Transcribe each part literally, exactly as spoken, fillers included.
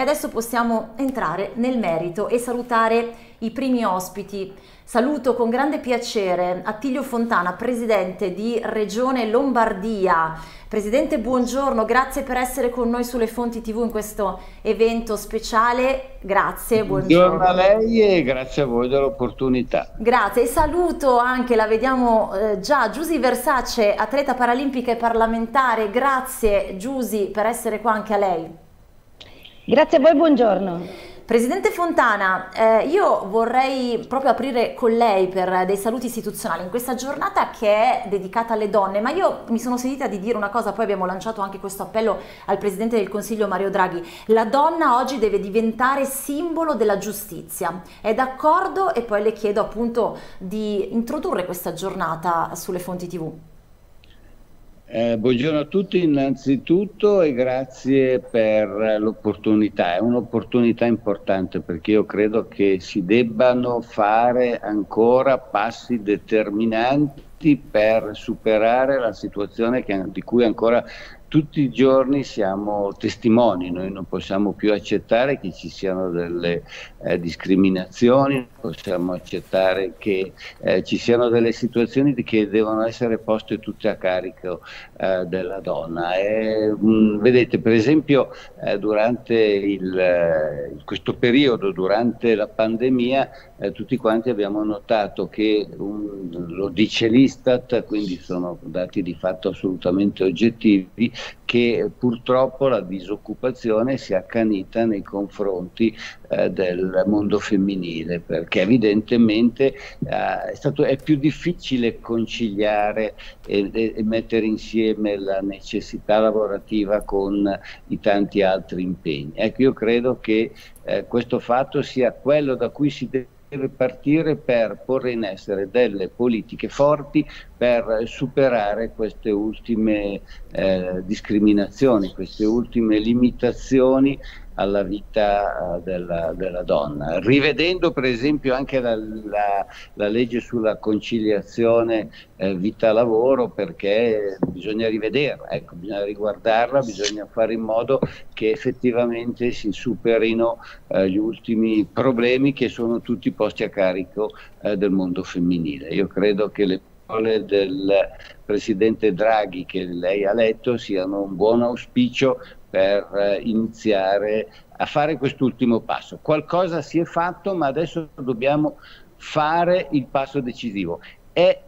E adesso possiamo entrare nel merito e salutare i primi ospiti. Saluto con grande piacere Attilio Fontana, presidente di Regione Lombardia. Presidente, buongiorno, grazie per essere con noi sulle Fonti tivù in questo evento speciale. Grazie, buongiorno. Buongiorno a lei e grazie a voi dell'opportunità. Grazie, e saluto anche, la vediamo eh, già, Giusy Versace, atleta paralimpica e parlamentare. Grazie Giusy per essere qua, anche a lei. Grazie a voi, buongiorno. Presidente Fontana, eh, io vorrei proprio aprire con lei per dei saluti istituzionali in questa giornata che è dedicata alle donne, ma io mi sono sentita di dire una cosa, poi abbiamo lanciato anche questo appello al Presidente del Consiglio Mario Draghi. La donna oggi deve diventare simbolo della giustizia, è d'accordo? E poi le chiedo appunto di introdurre questa giornata sulle Fonti tivù. Eh, buongiorno a tutti innanzitutto e grazie per l'opportunità, è un'opportunità importante perché io credo che si debbano fare ancora passi determinanti per superare la situazione che, di cui ancora tutti i giorni siamo testimoni. Noi non possiamo più accettare che ci siano delle eh, discriminazioni, non possiamo accettare che eh, ci siano delle situazioni che devono essere poste tutte a carico eh, della donna. E, mh, vedete, per esempio, eh, durante il, eh, questo periodo, durante la pandemia, eh, tutti quanti abbiamo notato che, um, lo dice l'Istat, quindi sono dati di fatto assolutamente oggettivi, che purtroppo la disoccupazione si è accanita nei confronti eh, del mondo femminile, perché evidentemente eh, è, stato, è più difficile conciliare e, e mettere insieme la necessità lavorativa con i tanti altri impegni. Ecco, io credo che eh, questo fatto sia quello da cui si deve deve partire per porre in essere delle politiche forti per superare queste ultime eh, discriminazioni, queste ultime limitazioni alla vita della, della donna, rivedendo per esempio anche la, la, la legge sulla conciliazione eh, vita-lavoro, perché bisogna rivederla, ecco, bisogna riguardarla, bisogna fare in modo che effettivamente si superino eh, gli ultimi problemi che sono tutti posti a carico eh, del mondo femminile. Io credo che le parole del Presidente Draghi che lei ha letto siano un buon auspicio per iniziare a fare quest'ultimo passo. Qualcosa si è fatto, ma adesso dobbiamo fare il passo decisivo. È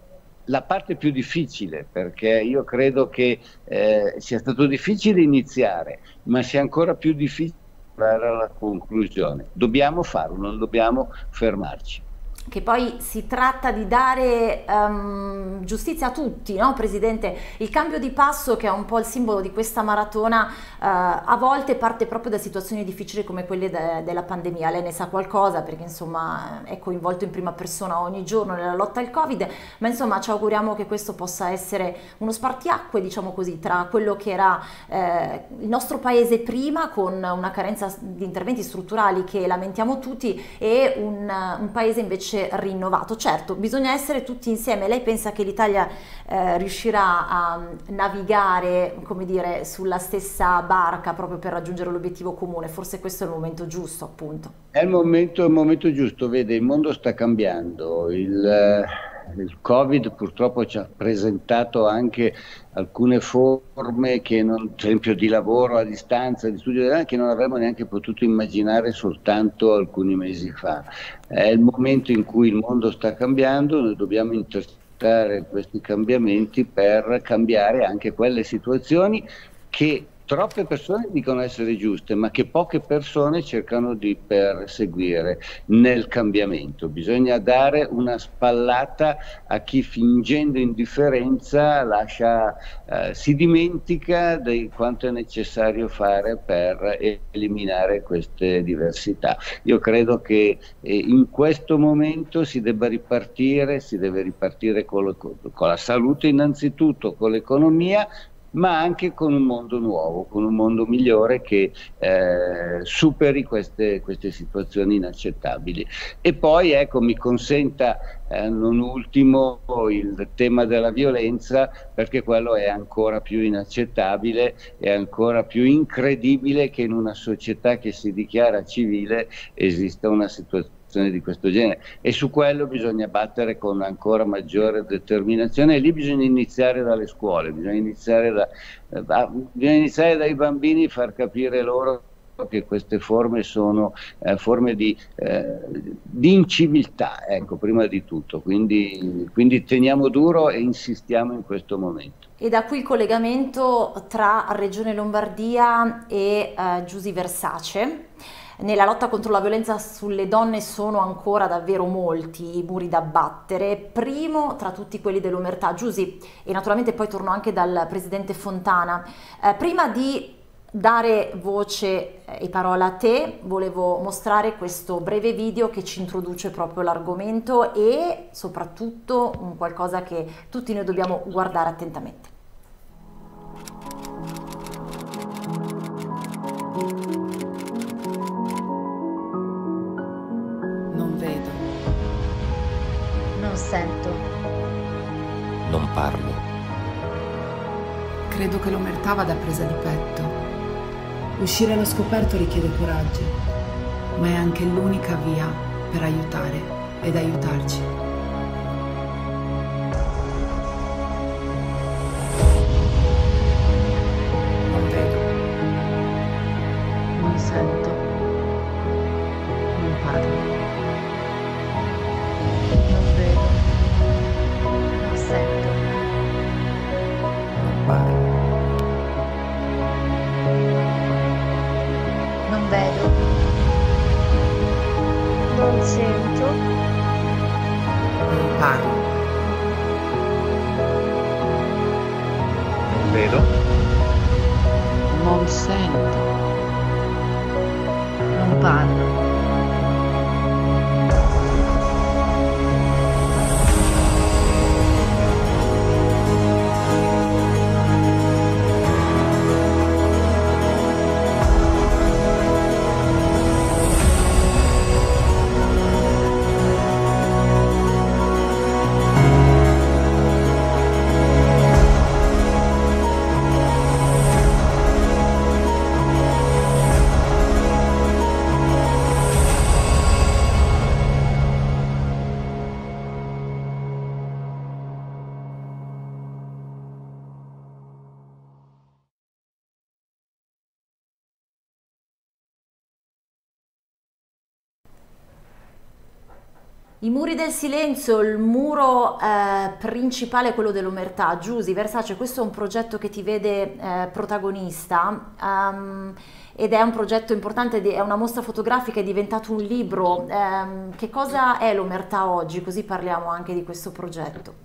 la parte più difficile, perché io credo che eh, sia stato difficile iniziare, ma sia ancora più difficile arrivare alla conclusione. Dobbiamo farlo, non dobbiamo fermarci. Che poi si tratta di dare um, giustizia a tutti, no Presidente? Il cambio di passo, che è un po' il simbolo di questa maratona, uh, a volte parte proprio da situazioni difficili come quelle de della pandemia. Lei ne sa qualcosa perché insomma è coinvolto in prima persona ogni giorno nella lotta al Covid, ma insomma ci auguriamo che questo possa essere uno spartiacque, diciamo così, tra quello che era eh, il nostro paese prima, con una carenza di interventi strutturali che lamentiamo tutti, e un, un paese invece rinnovato. Certo, bisogna essere tutti insieme. Lei pensa che l'Italia eh, riuscirà a navigare, come dire, sulla stessa barca proprio per raggiungere l'obiettivo comune? Forse questo è il momento giusto, appunto. È il momento, è il momento giusto. Vede, il mondo sta cambiando. Il, eh, il Covid purtroppo ci ha presentato anche alcune forme che non, ad esempio di lavoro a distanza, di studio, che non avremmo neanche potuto immaginare soltanto alcuni mesi fa. È il momento in cui il mondo sta cambiando, noi dobbiamo intercettare questi cambiamenti per cambiare anche quelle situazioni che troppe persone dicono essere giuste, ma che poche persone cercano di perseguire nel cambiamento. Bisogna dare una spallata a chi, fingendo indifferenza, lascia, eh, si dimentica di quanto è necessario fare per eliminare queste diversità. Io credo che eh, in questo momento si debba ripartire, si deve ripartire con, lo, con la salute innanzitutto, con l'economia, ma anche con un mondo nuovo, con un mondo migliore che eh, superi queste, queste situazioni inaccettabili. E poi, ecco, mi consenta eh, non ultimo il tema della violenza, perché quello è ancora più inaccettabile, è ancora più incredibile che in una società che si dichiara civile esista una situazione di questo genere, e su quello bisogna battere con ancora maggiore determinazione, e lì bisogna iniziare dalle scuole, bisogna iniziare, da, eh, bisogna iniziare dai bambini, far capire loro che queste forme sono eh, forme di, eh, di inciviltà, ecco, prima di tutto, quindi, quindi teniamo duro e insistiamo in questo momento. E da qui il collegamento tra Regione Lombardia e eh, Giusy Versace. Nella lotta contro la violenza sulle donne sono ancora davvero molti i muri da abbattere, primo tra tutti quelli dell'omertà. Giusy, e naturalmente poi torno anche dal presidente Fontana, eh, prima di dare voce e parola a te volevo mostrare questo breve video che ci introduce proprio l'argomento e soprattutto un qualcosa che tutti noi dobbiamo guardare attentamente. Non sento. Non parlo. Credo che l'omertà vada presa di petto. Uscire allo scoperto richiede coraggio, ma è anche l'unica via per aiutare ed aiutarci. Non vedo. Non sento. Non parlo. Non vedo, non sento, non parlo. Non vedo, non sento, non parlo. I muri del silenzio, il muro eh, principale è quello dell'omertà. Giusy Versace, questo è un progetto che ti vede eh, protagonista um, ed è un progetto importante, è una mostra fotografica, è diventato un libro. Um, che cosa è l'omertà oggi? Così parliamo anche di questo progetto.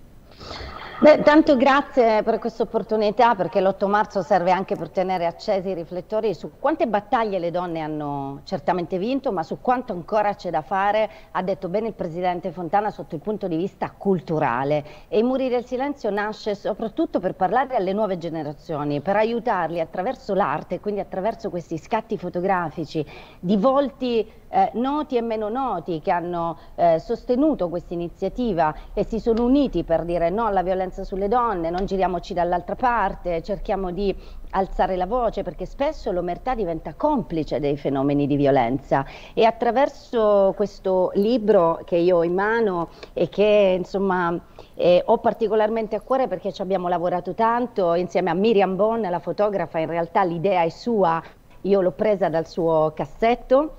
Beh, tanto grazie per questa opportunità, perché l'otto marzo serve anche per tenere accesi i riflettori su quante battaglie le donne hanno certamente vinto, ma su quanto ancora c'è da fare, ha detto bene il presidente Fontana, sotto il punto di vista culturale. E i muri del silenzio nasce soprattutto per parlare alle nuove generazioni, per aiutarli attraverso l'arte, quindi attraverso questi scatti fotografici di volti eh, noti e meno noti che hanno eh, sostenuto questa iniziativa e si sono uniti per dire no alla violenza sulle donne, non giriamoci dall'altra parte, cerchiamo di alzare la voce, perché spesso l'omertà diventa complice dei fenomeni di violenza. E attraverso questo libro che io ho in mano e che insomma eh, ho particolarmente a cuore, perché ci abbiamo lavorato tanto insieme a Miriam Bon, la fotografa, in realtà l'idea è sua, io l'ho presa dal suo cassetto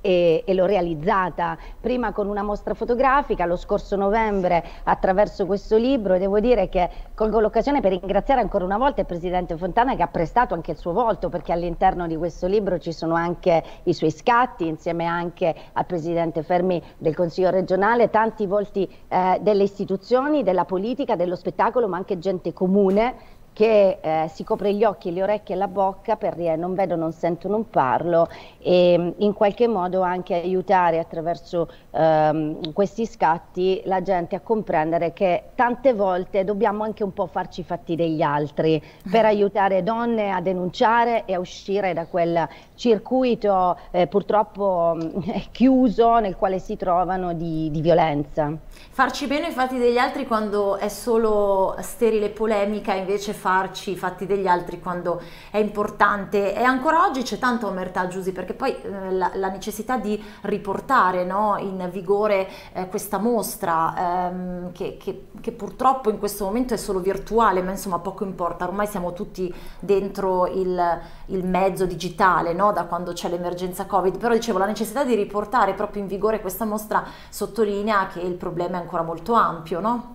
e, e l'ho realizzata prima con una mostra fotografica, lo scorso novembre attraverso questo libro. E devo dire che colgo l'occasione per ringraziare ancora una volta il presidente Fontana, che ha prestato anche il suo volto, perché all'interno di questo libro ci sono anche i suoi scatti, insieme anche al presidente Fermi del Consiglio regionale, tanti volti eh, delle istituzioni, della politica, dello spettacolo, ma anche gente comune che eh, si copre gli occhi, le orecchie e la bocca per dire non vedo, non sento, non parlo, e in qualche modo anche aiutare attraverso ehm, questi scatti la gente a comprendere che tante volte dobbiamo anche un po' farci i fatti degli altri per aiutare donne a denunciare e a uscire da quel circuito eh, purtroppo mh, chiuso nel quale si trovano di, di violenza. Farci bene i fatti degli altri quando è solo sterile polemica, invece farci i fatti degli altri quando è importante. E ancora oggi c'è tanta omertà, Giusy, perché poi eh, la, la necessità di riportare, no, in vigore eh, questa mostra ehm, che, che, che purtroppo in questo momento è solo virtuale, ma insomma poco importa, ormai siamo tutti dentro il, il mezzo digitale, no, da quando c'è l'emergenza Covid. Però dicevo, la necessità di riportare proprio in vigore questa mostra sottolinea che il problema è ancora molto ampio, no?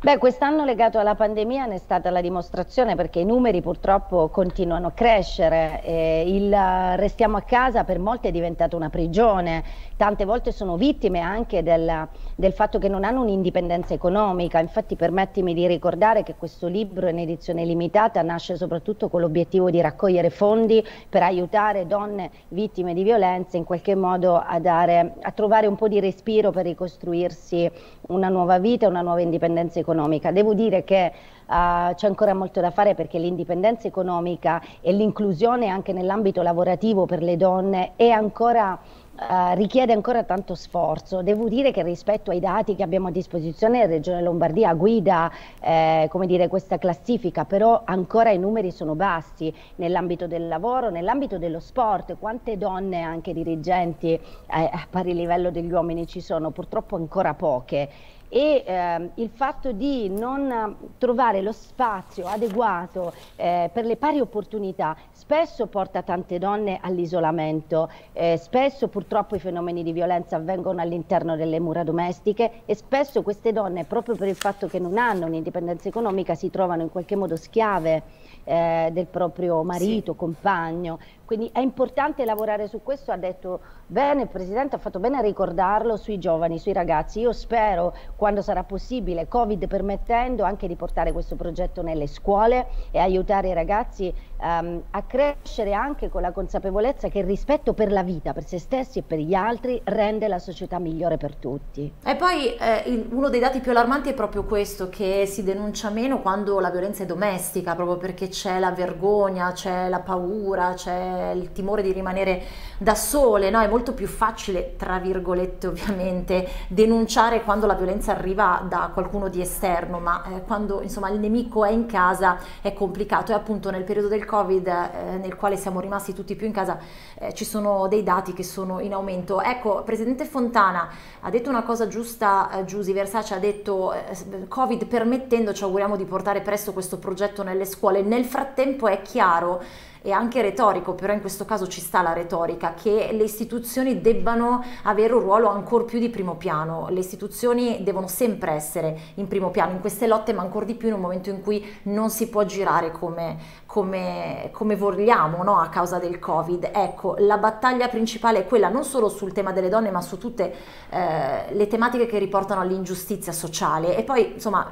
Beh, quest'anno legato alla pandemia ne è stata la dimostrazione, perché i numeri purtroppo continuano a crescere, eh, il restiamo a casa per molti è diventato una prigione, tante volte sono vittime anche del, del fatto che non hanno un'indipendenza economica. Infatti permettimi di ricordare che questo libro in edizione limitata nasce soprattutto con l'obiettivo di raccogliere fondi per aiutare donne vittime di violenza in qualche modo a, dare, a trovare un po' di respiro per ricostruirsi una nuova vita, una nuova indipendenza economica. Devo dire che uh, c'è ancora molto da fare, perché l'indipendenza economica e l'inclusione anche nell'ambito lavorativo per le donne è ancora Uh, richiede ancora tanto sforzo. Devo dire che rispetto ai dati che abbiamo a disposizione, la Regione Lombardia guida eh, come dire, questa classifica, però ancora i numeri sono bassi nell'ambito del lavoro, nell'ambito dello sport. Quante donne anche dirigenti eh, a pari livello degli uomini ci sono? Purtroppo ancora poche. E eh, il fatto di non trovare lo spazio adeguato eh, per le pari opportunità spesso porta tante donne all'isolamento, eh, spesso purtroppo Purtroppo i fenomeni di violenza avvengono all'interno delle mura domestiche, e spesso queste donne, proprio per il fatto che non hanno un'indipendenza economica, si trovano in qualche modo schiave eh, del proprio marito, sì, compagno. Quindi è importante lavorare su questo, ha detto bene il Presidente, ha fatto bene a ricordarlo, sui giovani, sui ragazzi. Io spero, quando sarà possibile, Covid permettendo, anche di portare questo progetto nelle scuole e aiutare i ragazzi um, a crescere anche con la consapevolezza che il rispetto per la vita, per se stessi e per gli altri, rende la società migliore per tutti. E poi eh, il, uno dei dati più allarmanti è proprio questo, che si denuncia meno quando la violenza è domestica, proprio perché c'è la vergogna, c'è la paura, c'è il timore di rimanere da sole, no? È molto più facile, tra virgolette ovviamente, denunciare quando la violenza arriva da qualcuno di esterno, ma eh, quando insomma il nemico è in casa è complicato. E appunto nel periodo del Covid, eh, nel quale siamo rimasti tutti più in casa, eh, ci sono dei dati che sono in aumento. Ecco, Presidente Fontana ha detto una cosa giusta, eh, Giusy Versace ha detto eh, Covid permettendo, ci auguriamo di portare presto questo progetto nelle scuole. Nel frattempo è chiaro e anche retorico, però in questo caso ci sta la retorica, che le istituzioni debbano avere un ruolo ancor più di primo piano. Le istituzioni devono sempre essere in primo piano in queste lotte, ma ancor di più in un momento in cui non si può girare come, come, come vogliamo, no? A causa del Covid. Ecco, la battaglia principale è quella, non solo sul tema delle donne, ma su tutte eh, le tematiche che riportano all'ingiustizia sociale. E poi insomma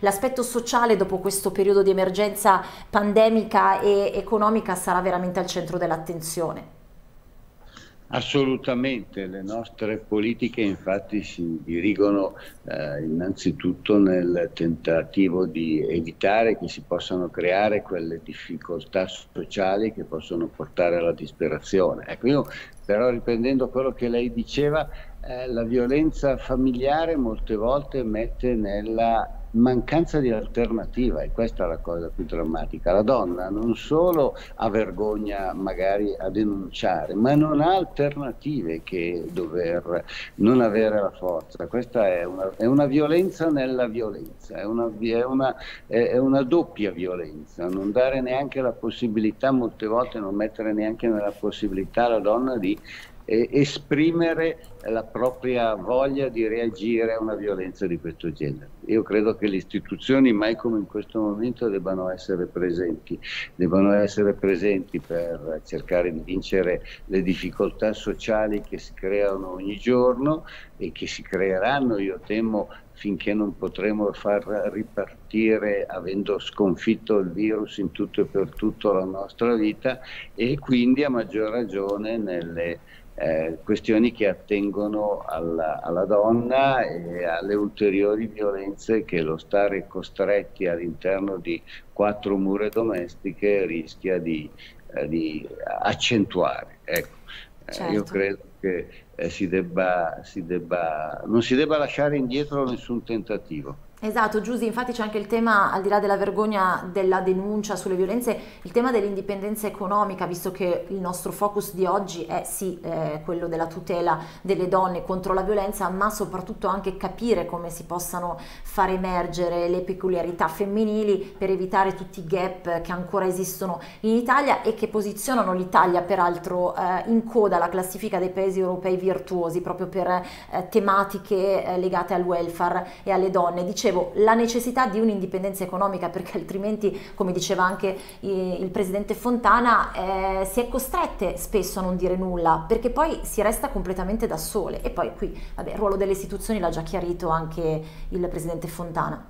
l'aspetto sociale dopo questo periodo di emergenza pandemica e, e economica sarà veramente al centro dell'attenzione. Assolutamente, le nostre politiche infatti si dirigono eh, innanzitutto nel tentativo di evitare che si possano creare quelle difficoltà sociali che possono portare alla disperazione. Ecco, io però, riprendendo quello che lei diceva, eh, la violenza familiare molte volte mette nella mancanza di alternativa, e questa è la cosa più drammatica. La donna non solo ha vergogna magari a denunciare, ma non ha alternative che dover non avere la forza. Questa è una, è una violenza nella violenza, è una, è, una, è una doppia violenza, non dare neanche la possibilità, molte volte non mettere neanche nella possibilità la donna di eh, esprimere la propria voglia di reagire a una violenza di questo genere. Io credo che le istituzioni mai come in questo momento debbano essere presenti, debbano essere presenti per cercare di vincere le difficoltà sociali che si creano ogni giorno e che si creeranno, io temo, finché non potremo far ripartire, avendo sconfitto il virus in tutto e per tutto, la nostra vita, e quindi a maggior ragione nelle Eh, questioni che attengono alla, alla donna e alle ulteriori violenze che lo stare costretti all'interno di quattro mura domestiche rischia di, eh, di accentuare. Ecco. Certo. Eh, io credo che eh, si debba, si debba, non si debba lasciare indietro nessun tentativo. Esatto, Giusy, infatti c'è anche il tema, al di là della vergogna della denuncia sulle violenze, il tema dell'indipendenza economica, visto che il nostro focus di oggi è sì eh, quello della tutela delle donne contro la violenza, ma soprattutto anche capire come si possano far emergere le peculiarità femminili per evitare tutti i gap che ancora esistono in Italia e che posizionano l'Italia peraltro eh, in coda alla classifica dei paesi europei virtuosi proprio per eh, tematiche eh, legate al welfare e alle donne. Dicevo, la necessità di un'indipendenza economica, perché altrimenti, come diceva anche eh, il presidente Fontana, eh, si è costrette spesso a non dire nulla, perché poi si resta completamente da sole. E poi qui, vabbè, il ruolo delle istituzioni l'ha già chiarito anche il presidente Fontana.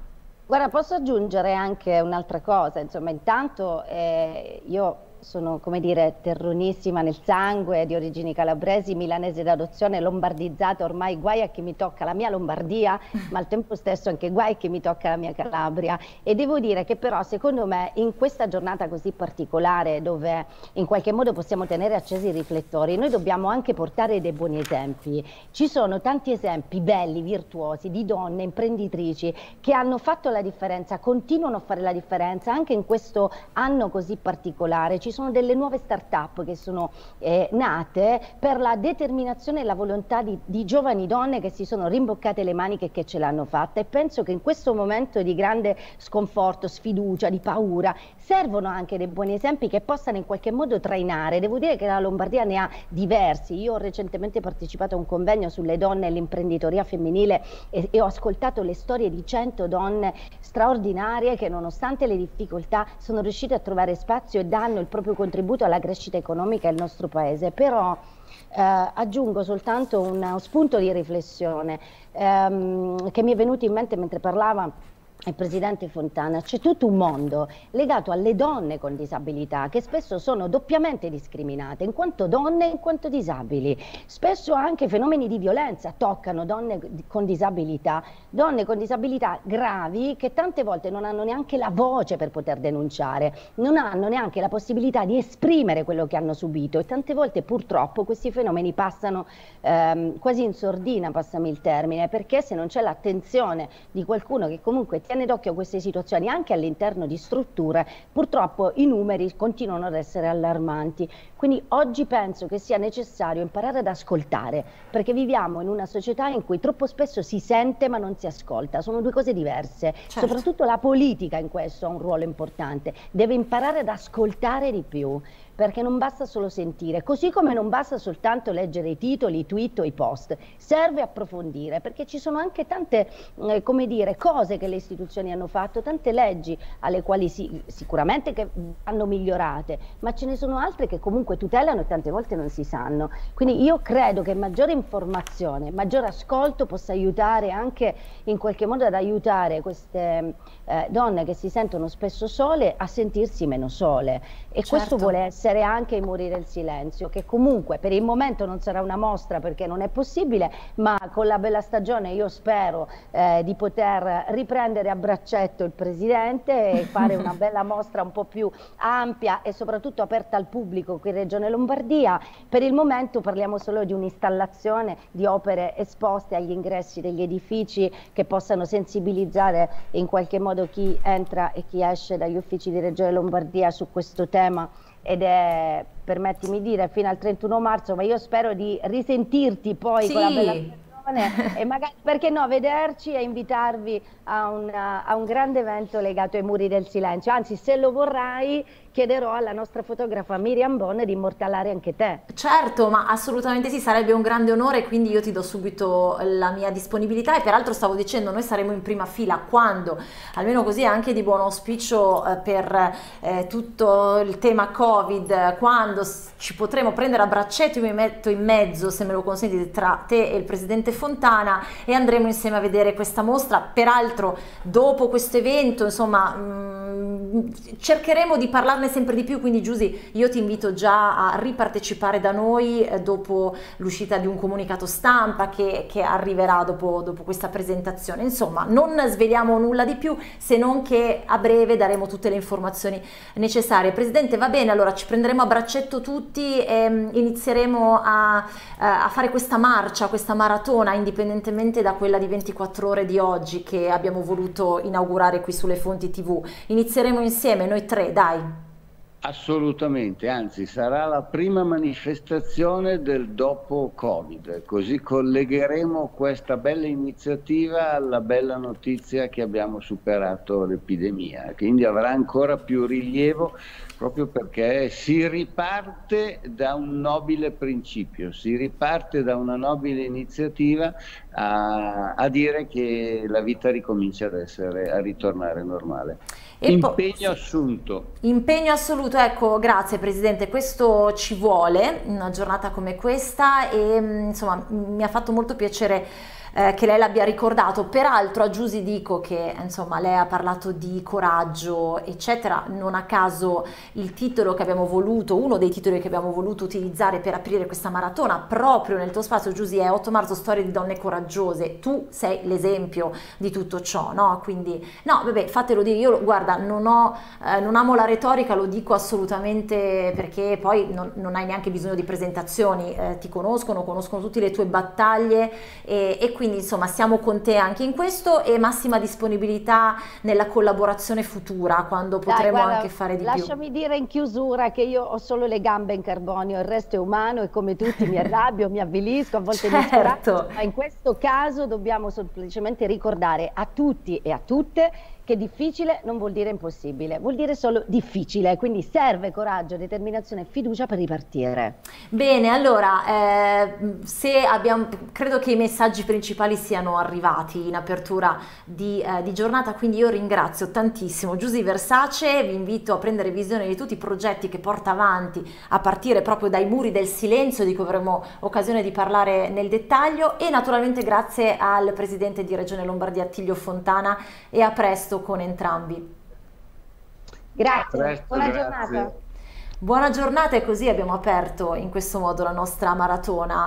Guarda, posso aggiungere anche un'altra cosa, insomma, intanto eh, io sono, come dire, terronissima nel sangue, di origini calabresi, milanese d'adozione, lombardizzata, ormai guai a chi mi tocca la mia Lombardia, ma al tempo stesso anche guai a chi mi tocca la mia Calabria. E devo dire che però secondo me in questa giornata così particolare, dove in qualche modo possiamo tenere accesi i riflettori, noi dobbiamo anche portare dei buoni esempi. Ci sono tanti esempi belli, virtuosi, di donne imprenditrici che hanno fatto la differenza, continuano a fare la differenza anche in questo anno così particolare. Ci sono delle nuove start-up che sono eh, nate per la determinazione e la volontà di, di giovani donne che si sono rimboccate le maniche e che ce l'hanno fatta, e penso che in questo momento di grande sconforto, sfiducia, di paura, servono anche dei buoni esempi che possano in qualche modo trainare. Devo dire che la Lombardia ne ha diversi. Io ho recentemente partecipato a un convegno sulle donne e l'imprenditoria femminile e, e ho ascoltato le storie di cento donne straordinarie che, nonostante le difficoltà, sono riuscite a trovare spazio e danno il proprio contributo alla crescita economica del nostro paese. Però eh, aggiungo soltanto uno spunto di riflessione ehm, che mi è venuto in mente mentre parlava il presidente Fontana. C'è tutto un mondo legato alle donne con disabilità che spesso sono doppiamente discriminate in quanto donne e in quanto disabili. Spesso anche fenomeni di violenza toccano donne con disabilità, donne con disabilità gravi che tante volte non hanno neanche la voce per poter denunciare, non hanno neanche la possibilità di esprimere quello che hanno subito, e tante volte purtroppo questi fenomeni passano ehm, quasi in sordina, passami il termine, perché se non c'è l'attenzione di qualcuno che comunque ti tiene d'occhio queste situazioni anche all'interno di strutture, purtroppo i numeri continuano ad essere allarmanti. Quindi oggi penso che sia necessario imparare ad ascoltare, perché viviamo in una società in cui troppo spesso si sente ma non si ascolta. Sono due cose diverse. Certo. Soprattutto la politica in questo ha un ruolo importante, deve imparare ad ascoltare di più, perché non basta solo sentire, così come non basta soltanto leggere i titoli, i tweet o i post, serve approfondire, perché ci sono anche tante eh, come dire, cose che le istituzioni hanno fatto, tante leggi alle quali si, sicuramente che vanno migliorate, ma ce ne sono altre che comunque tutelano e tante volte non si sanno. Quindi io credo che maggiore informazione, maggior ascolto possa aiutare anche in qualche modo ad aiutare queste eh, donne che si sentono spesso sole a sentirsi meno sole, e certo, questo vuole essere anche morire il silenzio, che comunque per il momento non sarà una mostra perché non è possibile, ma con la bella stagione io spero eh, di poter riprendere a braccetto il presidente e fare una bella mostra un po' più ampia e soprattutto aperta al pubblico qui in Regione Lombardia. Per il momento parliamo solo di un'installazione di opere esposte agli ingressi degli edifici che possano sensibilizzare in qualche modo chi entra e chi esce dagli uffici di Regione Lombardia su questo tema, ed è, permettimi di dire, fino al trentuno marzo, ma io spero di risentirti poi, sì, con la bella persona e magari, perché no, vederci e invitarvi a, una, a un grande evento legato ai muri del silenzio. Anzi, se lo vorrai, chiederò alla nostra fotografa Miriam Bon di immortalare anche te. Certo, ma assolutamente sì, sarebbe un grande onore, quindi io ti do subito la mia disponibilità. E peraltro stavo dicendo, noi saremo in prima fila quando, almeno così anche di buon auspicio eh, per eh, tutto il tema Covid, quando ci potremo prendere a braccetto, io mi metto in mezzo, se me lo consenti, tra te e il presidente Fontana, e andremo insieme a vedere questa mostra. Peraltro dopo questo evento, insomma, mh, cercheremo di parlarne sempre di più, quindi Giusy, io ti invito già a ripartecipare da noi eh, dopo l'uscita di un comunicato stampa che, che arriverà dopo, dopo questa presentazione. Insomma, non sveliamo nulla di più, se non che a breve daremo tutte le informazioni necessarie. Presidente, va bene, allora ci prenderemo a braccetto tutti e inizieremo a, a fare questa marcia, questa maratona, indipendentemente da quella di ventiquattro ore di oggi che abbiamo voluto inaugurare qui sulle Fonti tivù. Inizieremo insieme, noi tre, dai. Assolutamente, anzi sarà la prima manifestazione del dopo Covid, così collegheremo questa bella iniziativa alla bella notizia che abbiamo superato l'epidemia, quindi avrà ancora più rilievo proprio perché si riparte da un nobile principio, si riparte da una nobile iniziativa a, a dire che la vita ricomincia ad essere, a ritornare normale. E impegno assunto. Impegno assoluto, ecco, grazie Presidente, questo ci vuole, una giornata come questa, e insomma mi ha fatto molto piacere eh, che lei l'abbia ricordato. Peraltro a Giusy dico che insomma lei ha parlato di coraggio eccetera, non a caso il titolo che abbiamo voluto, uno dei titoli che abbiamo voluto utilizzare per aprire questa maratona proprio nel tuo spazio, Giusy, è otto marzo, storie di donne coraggiose, tu sei l'esempio di tutto ciò, no? Quindi no, vabbè, fatelo dire, io guarda, Non, ho, eh, non amo la retorica, lo dico assolutamente, perché poi non, non hai neanche bisogno di presentazioni, eh, ti conoscono, conoscono tutte le tue battaglie, e, e quindi insomma siamo con te anche in questo, e massima disponibilità nella collaborazione futura quando potremo, guarda, anche fare di lasciami più. Lasciami dire in chiusura che io ho solo le gambe in carbonio, il resto è umano e come tutti mi arrabbio, mi avvilisco, a volte certo. mi scorazzo, ma in questo caso dobbiamo semplicemente ricordare a tutti e a tutte che difficile non vuol dire impossibile, vuol dire solo difficile, quindi serve coraggio, determinazione e fiducia per ripartire. Bene, allora, eh, se abbiamo, credo che i messaggi principali siano arrivati in apertura di, eh, di giornata, quindi io ringrazio tantissimo Giusy Versace, vi invito a prendere visione di tutti i progetti che porta avanti, a partire proprio dai muri del silenzio, di cui avremo occasione di parlare nel dettaglio, e naturalmente grazie al Presidente di Regione Lombardia, Attilio Fontana, e a presto con entrambi. Grazie, presto, buona grazie. giornata. Buona giornata, e così abbiamo aperto in questo modo la nostra maratona.